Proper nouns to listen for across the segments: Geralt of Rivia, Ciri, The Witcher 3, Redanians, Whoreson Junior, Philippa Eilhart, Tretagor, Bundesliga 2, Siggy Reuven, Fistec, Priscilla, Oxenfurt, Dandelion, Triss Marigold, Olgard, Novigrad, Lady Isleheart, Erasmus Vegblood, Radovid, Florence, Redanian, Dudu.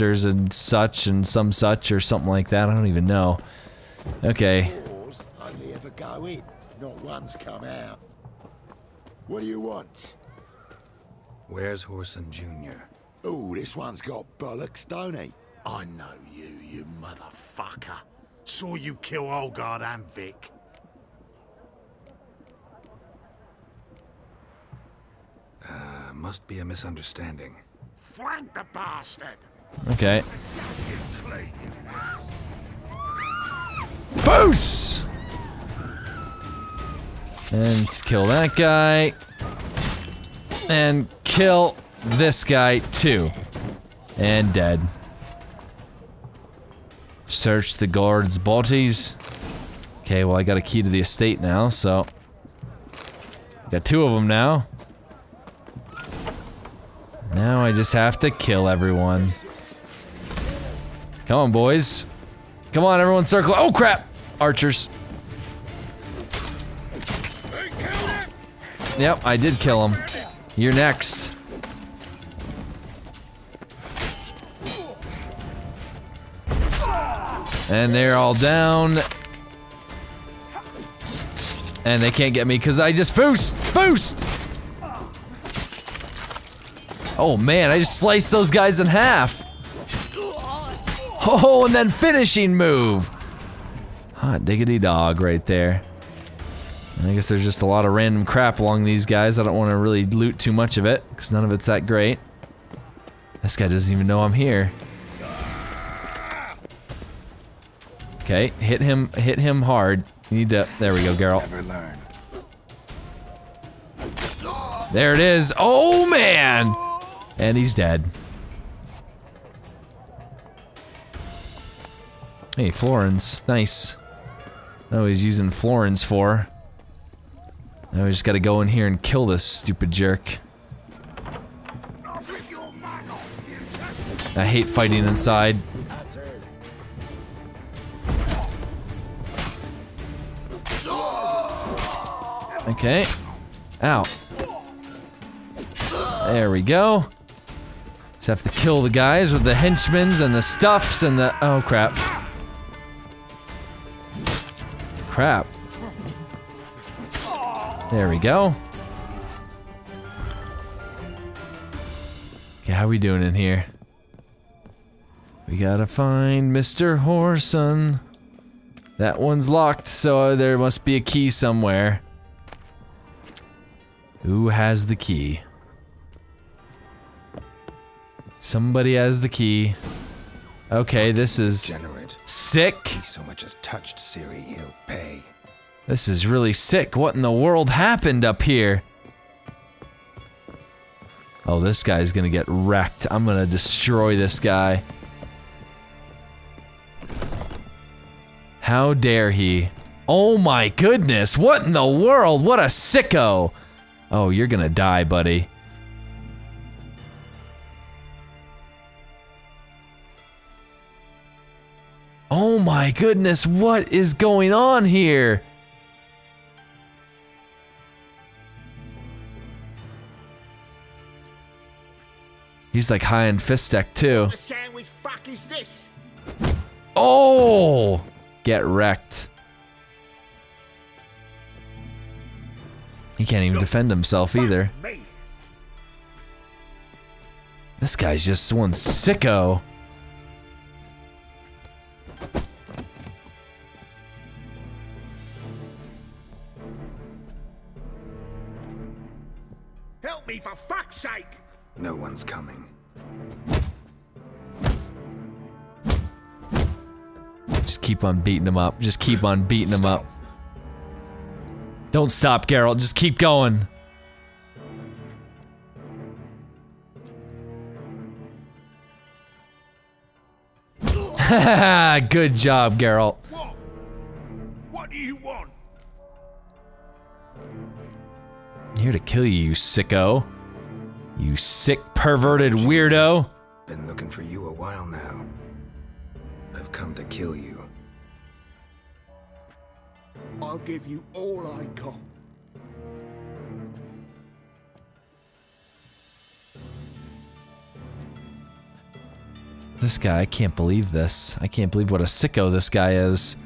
sisters and such or something like that. I don't even know. Okay. Hardly ever go in. Not once come out. What do you want? Where's Whoreson Junior? Oh, this one's got bollocks, don't he? I know you, you motherfucker. Saw you kill Olgard and Vic. Must be a misunderstanding. Flank the bastard! Okay. Boos! And kill that guy. And kill this guy too. And dead. Search the guards' bodies. Okay, well I got a key to the estate now, so... Got two of them now. Now I just have to kill everyone. Come on, boys. Come on, everyone circle. Oh, crap! Archers. Yep, I did kill him. You're next. And they're all down. And they can't get me because I just foosed! Oh man, I just sliced those guys in half! Oh, and then finishing move! Hot diggity dog right there. I guess there's just a lot of random crap along these guys. I don't want to really loot too much of it, because none of it's that great. This guy doesn't even know I'm here. Okay, hit him hard. You need to- there we go, Geralt. Never learn. There it is! Oh man! And he's dead. Hey, Florence. Nice. That's what he's using Florence for. Now we just gotta go in here and kill this stupid jerk. I hate fighting inside. Okay. Ow. There we go. Just have to kill the guys with the henchmen's and the stuffs and the- oh crap. Crap. There we go. Okay, how are we doing in here? We gotta find Mr. Whoreson. That one's locked, so there must be a key somewhere. Who has the key? Somebody has the key. Okay, this is degenerate. Sick. He so much as touched Ciri, he'll pay. This is really sick. What in the world happened up here? Oh, this guy's gonna get wrecked. I'm gonna destroy this guy. How dare he? Oh my goodness, what in the world? What a sicko! Oh, you're gonna die, buddy. Oh my goodness, what is going on here? He's like high in Fistec too. What the sandwich fuck is this? Oh! Get wrecked. He can't even defend himself either. This guy's just one sicko. Help me for fuck's sake! No one's coming. Just keep on beating him up. Just keep on beating him up. Don't stop, Geralt. Just keep going. Good job, Geralt. What do you want? I'm here to kill you, you sicko. You sick, perverted weirdo. Been looking for you a while now. I've come to kill you. I'll give you all I got. This guy, I can't believe this. I can't believe what a sicko this guy is.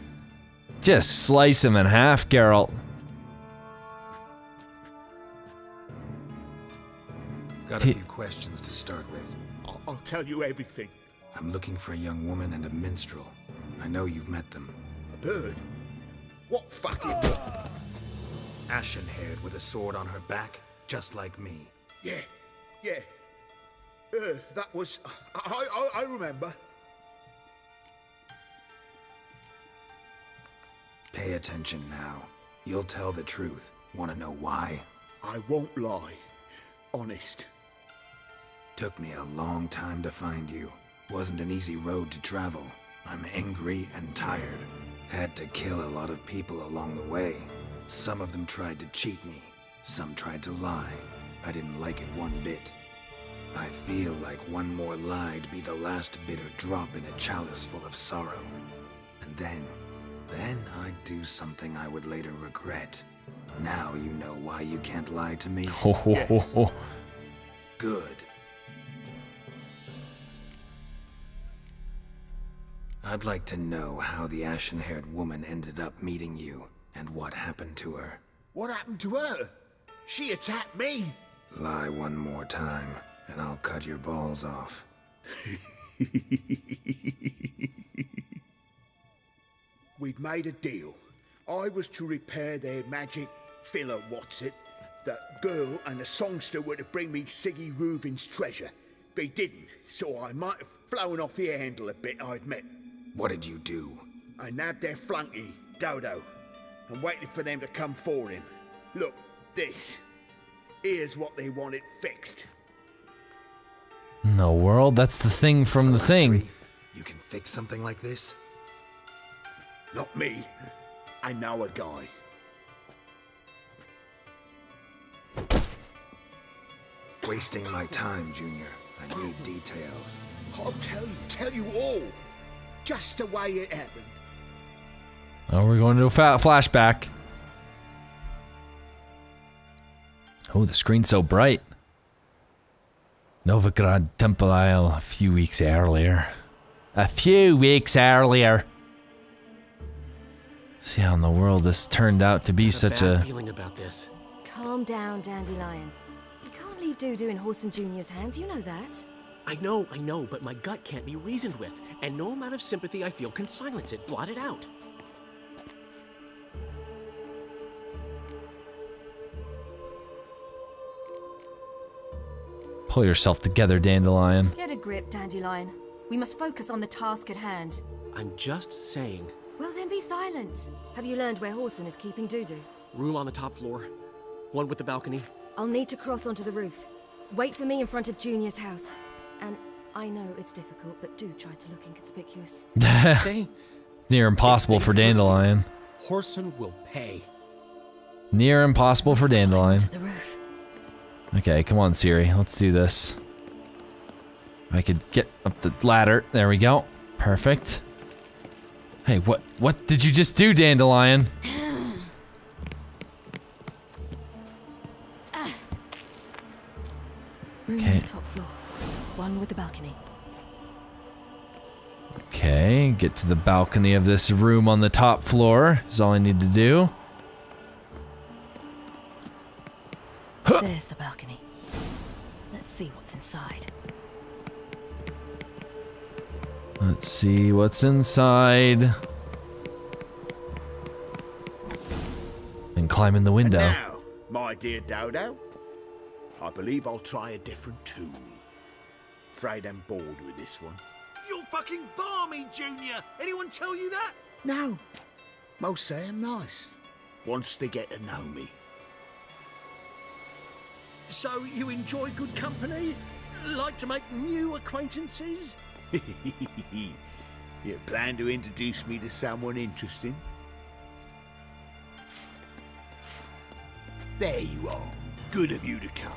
Just slice him in half, Geralt. Got a few questions to start with. I'll tell you everything. I'm looking for a young woman and a minstrel. I know you've met them. A bird? What fucking bird? Ashen-haired with a sword on her back, just like me. Yeah, yeah. That was... I remember. Pay attention now. You'll tell the truth. Want to know why? I won't lie. Honest. Took me a long time to find you. Wasn't an easy road to travel. I'm angry and tired. Had to kill a lot of people along the way. Some of them tried to cheat me. Some tried to lie. I didn't like it one bit. I feel like one more lie'd be the last bitter drop in a chalice full of sorrow. And then I'd do something I would later regret. Now you know why you can't lie to me. Yes. Good. I'd like to know how the ashen-haired woman ended up meeting you, and what happened to her. What happened to her? She attacked me! Lie one more time, and I'll cut your balls off. We'd made a deal. I was to repair their magic filler, what's it? That girl and the songster were to bring me Siggy Reuven's treasure. They didn't, so I might have flown off the handle a bit, I admit. What did you do? I nabbed their flunky, Dodo, and waited for them to come for him. Look, this. Here's what they wanted fixed. No world, that's the thing from the thing. You can fix something like this? Not me. I know a guy. Wasting my time, Junior. I need details. I'll tell you all. Just the way it happened. Oh, we're going to do a flashback. Oh, the screen's so bright. Novigrad Temple Isle a few weeks earlier. See how in the world this turned out to be such a... feeling about this. Calm down, Dandelion. You can't leave Dudu in Whoreson Junior's hands, you know that. I know, but my gut can't be reasoned with, and no amount of sympathy I feel can silence it, blot it out. Pull yourself together, Dandelion. Get a grip, Dandelion. We must focus on the task at hand. I'm just saying. Well then be silent. Have you learned where Whoreson is keeping Dudu? Room on the top floor. One with the balcony. I'll need to cross onto the roof. Wait for me in front of Junior's house. And I know it's difficult, but do try to look inconspicuous. Near impossible for Dandelion. Whoreson will pay. Near impossible for Dandelion. To the roof. Okay, come on, Ciri. Let's do this. I could get up the ladder. There we go. Perfect. Hey, what did you just do, Dandelion? Okay. Top floor. One with the balcony. Okay, get to the balcony of this room on the top floor is all I need to do. There's the balcony. Let's see what's inside. Let's see what's inside. And climb in the window. And now, my dear Dodo, I believe I'll try a different tool. Afraid I'm bored with this one. You're fucking balmy, Junior! Anyone tell you that? No. Most say I'm nice. Once they get to know me. So you enjoy good company? Like to make new acquaintances? You plan to introduce me to someone interesting? There you are. Good of you to come.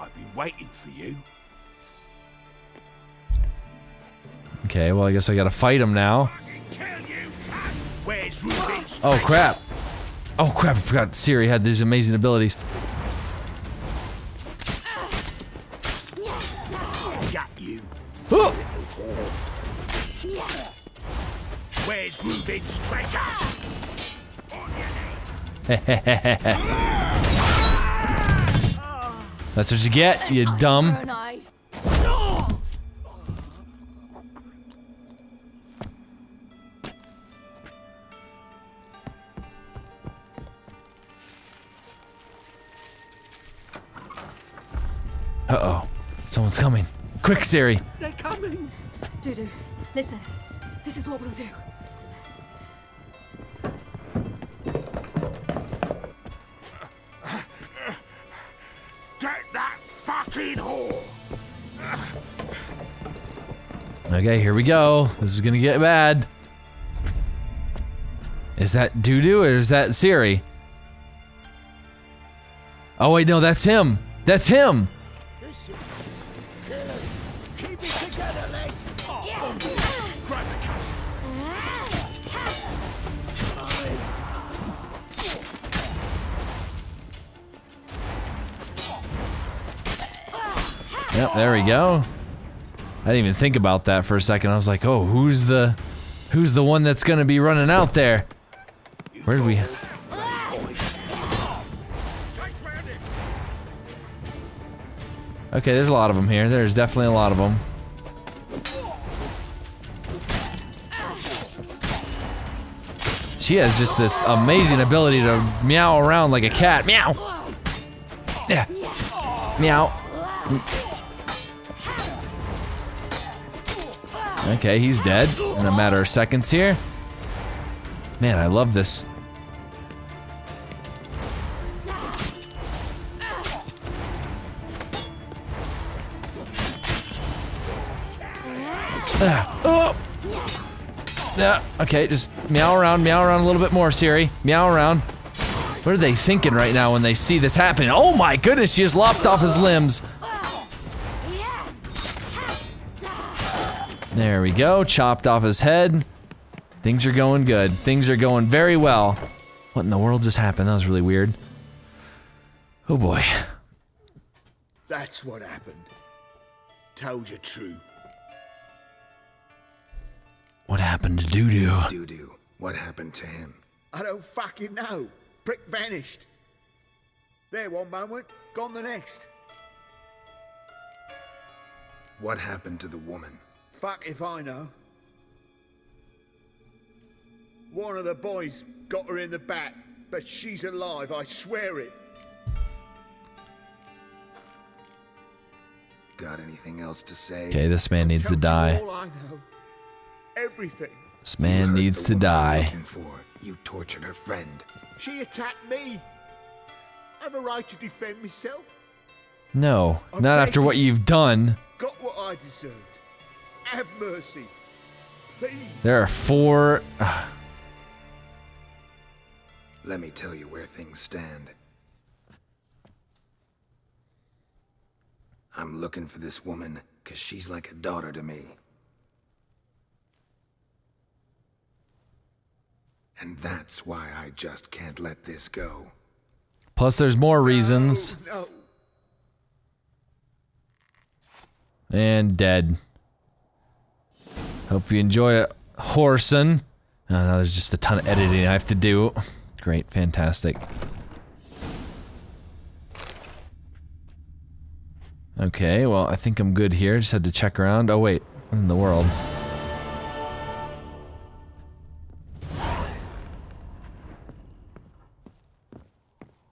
I've been waiting for you. Okay, well I guess I gotta fight him now. Oh crap! Oh crap, I forgot Ciri had these amazing abilities. Where's Reuben's treasure? That's what you get, you dumb. Uh-oh. Someone's coming. Quick, Ciri. They're coming. Dudu, listen. This is what we'll do. Get that fucking whore. Okay, here we go. This is gonna get bad. Is that Dudu or is that Ciri? Oh wait, no, that's him. That's him. Yep, there we go. I didn't even think about that for a second. I was like, oh, who's the one that's gonna be running out there? Where did we? Okay, there's a lot of them here. There's definitely a lot of them. She has just this amazing ability to meow around like a cat. Meow! Yeah. Meow. Okay, he's dead in a matter of seconds here. Man, I love this. Okay, just meow around a little bit more, Ciri. Meow around. What are they thinking right now when they see this happening? Oh my goodness, she just lopped off his limbs. There we go, chopped off his head. Things are going good. Things are going very well. What in the world just happened? That was really weird. Oh boy. That's what happened. Told you true. What happened to Dudu? Dudu, what happened to him? I don't fucking know. Prick vanished. There one moment, gone the next. What happened to the woman? Fuck if I know. One of the boys got her in the back, but she's alive, I swear it. Got anything else to say? Okay, this man needs to die. All I know. Everything. This man needs to die. You tortured her friend. She attacked me. I have a right to defend myself. No, not after what you've done. Got what I deserved. Have mercy, please. There are four. Let me tell you where things stand. I'm looking for this woman because she's like a daughter to me. And that's why I just can't let this go. Plus there's more reasons. No. And dead. Hope you enjoyed it, Whoreson. Oh no, there's just a ton of editing I have to do. Great, fantastic. Okay, well, I think I'm good here. Just had to check around. Oh wait, what in the world?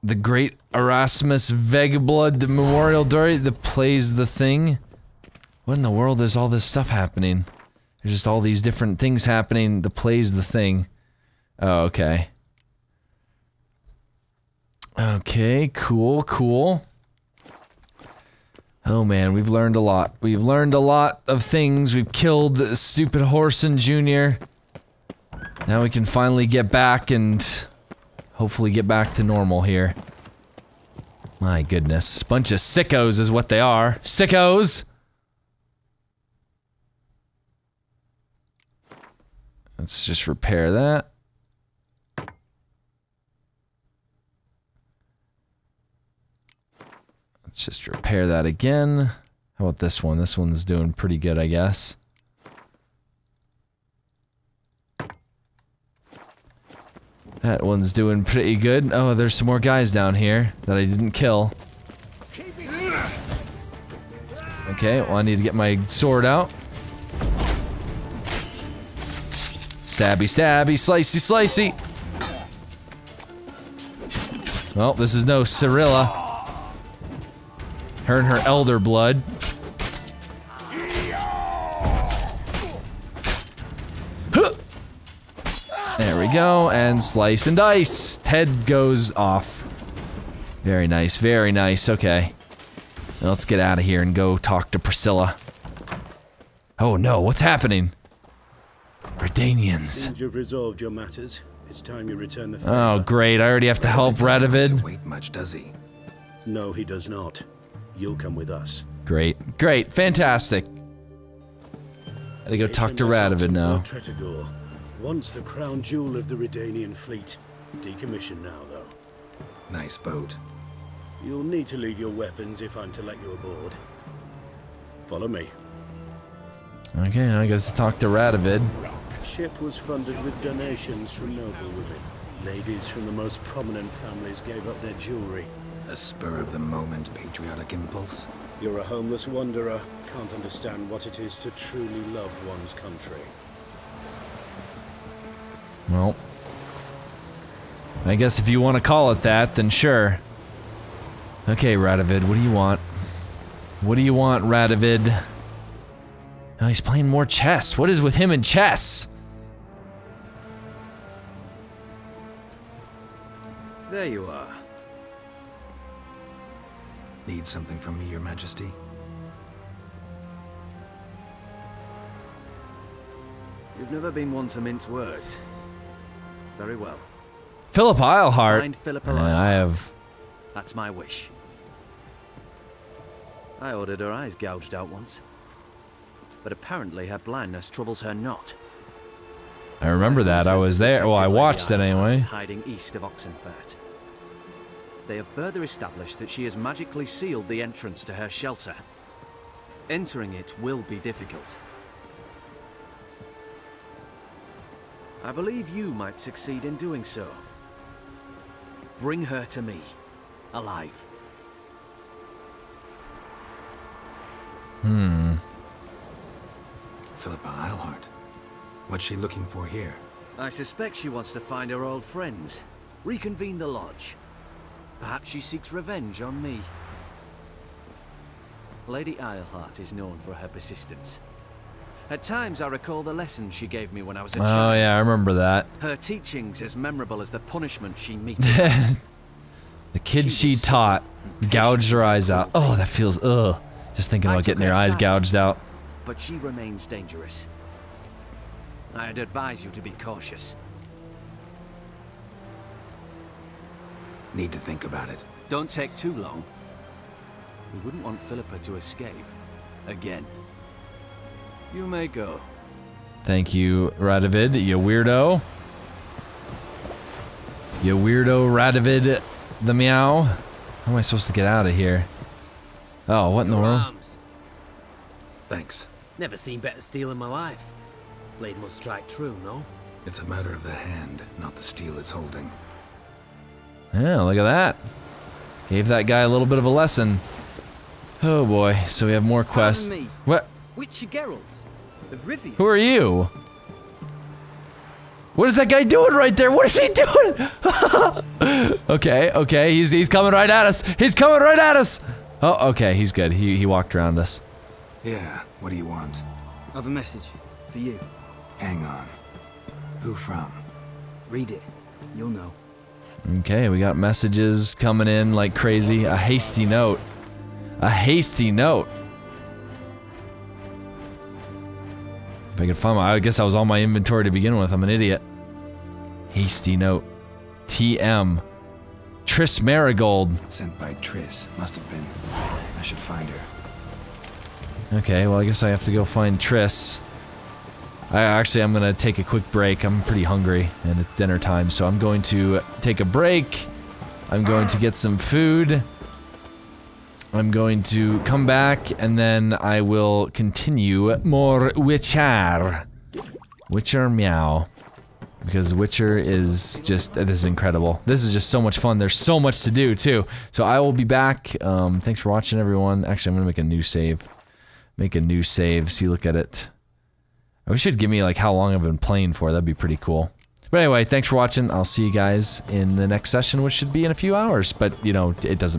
The great Erasmus Vegblood Memorial Dory that plays the thing. What in the world is all this stuff happening? There's just all these different things happening. The play's the thing. Oh, okay. Okay, cool, cool. Oh man, we've learned a lot. We've learned a lot of things. We've killed the stupid Whoreson Junior. Now we can finally get back and hopefully get back to normal here. My goodness, bunch of sickos is what they are. Sickos! Let's just repair that. Let's just repair that again. How about this one? This one's doing pretty good, I guess. That one's doing pretty good. Oh, there's some more guys down here that I didn't kill. Okay, well I need to get my sword out. Stabby, stabby, slicey, slicey! Well, this is no Cirilla. Her and her elder blood. There we go, and slice and dice! Head goes off. Very nice, very nice, okay. Now let's get out of here and go talk to Priscilla. Oh no, what's happening? Redanians. You've resolved your matters. It's time you return the favor. Oh great, I already have to help Radovid. Wait much, does he? No, he does not. You'll come with us. Great, great, fantastic. I gotta go talk to Radovid now. Tretagor. Once the crown jewel of the Redanian fleet. Decommissioned now, though. Nice boat. You'll need to leave your weapons if I'm to let you aboard. Follow me. Okay, now I get to talk to Radovid. The ship was funded with donations from noblewomen. Ladies from the most prominent families gave up their jewelry. A spur-of-the-moment patriotic impulse. You're a homeless wanderer. Can't understand what it is to truly love one's country. Well, I guess if you want to call it that, then sure. Okay, Radovid, what do you want? What do you want, Radovid? Oh, he's playing more chess. What is with him and chess? There you are. Need something from me, Your Majesty? You've never been one to mince words. Very well. Philippa Eilhart. Philippa Eilhart. I have. That's my wish. I ordered her eyes gouged out once. But apparently her blindness troubles her not. I remember that. I was there. Well, I watched it anyway. Hiding east of Oxenfurt. They have further established that she has magically sealed the entrance to her shelter. Entering it will be difficult. I believe you might succeed in doing so. Bring her to me, alive. Philippa Eilhart. What's she looking for here? I suspect she wants to find her old friends, reconvene the lodge. Perhaps she seeks revenge on me. Lady Isleheart is known for her persistence. At times I recall the lessons she gave me when I was a child. Oh yeah, I remember that. Her teachings as memorable as the punishment she meted. The kids she taught gouged her eyes out. Oh, that feels ugh. Just thinking about getting her eyes gouged out. But she remains dangerous. I'd advise you to be cautious. Need to think about it. Don't take too long. We wouldn't want Philippa to escape again. You may go. Thank you, Radovid, you weirdo. You weirdo Radovid the meow. How am I supposed to get out of here? Oh, what in the world? Thanks. Never seen better steel in my life. Blade must strike true, no? It's a matter of the hand, not the steel it's holding. Yeah, look at that. Gave that guy a little bit of a lesson. Oh boy, so we have more quests. What? Witcher Geralt of Rivia. Who are you? What is that guy doing right there? What is he doing? Okay, okay, he's coming right at us. He's coming right at us. Oh, okay, he's good. He walked around us. Yeah, what do you want? I have a message for you. Hang on. Who from? Read it. You'll know. Okay, we got messages coming in like crazy. A hasty note. A hasty note. I could find my. I guess I was on my inventory to begin with. I'm an idiot. Hasty note. TM. Triss Marigold. Sent by Triss. Must have been. I should find her. Okay, well, I guess I have to go find Triss. I'm gonna take a quick break. I'm pretty hungry and it's dinner time, so I'm going to take a break. I'm going to get some food. I'm going to come back, and then I will continue more Witcher. Witcher meow. Because Witcher is just, this is incredible. This is just so much fun. There's so much to do, too. So I will be back. Thanks for watching, everyone. Actually, I'm gonna make a new save. Make a new save, see, look at it. I wish it'd give me, like, how long I've been playing for. That'd be pretty cool. But anyway, thanks for watching. I'll see you guys in the next session, which should be in a few hours. But, you know, it doesn't matter.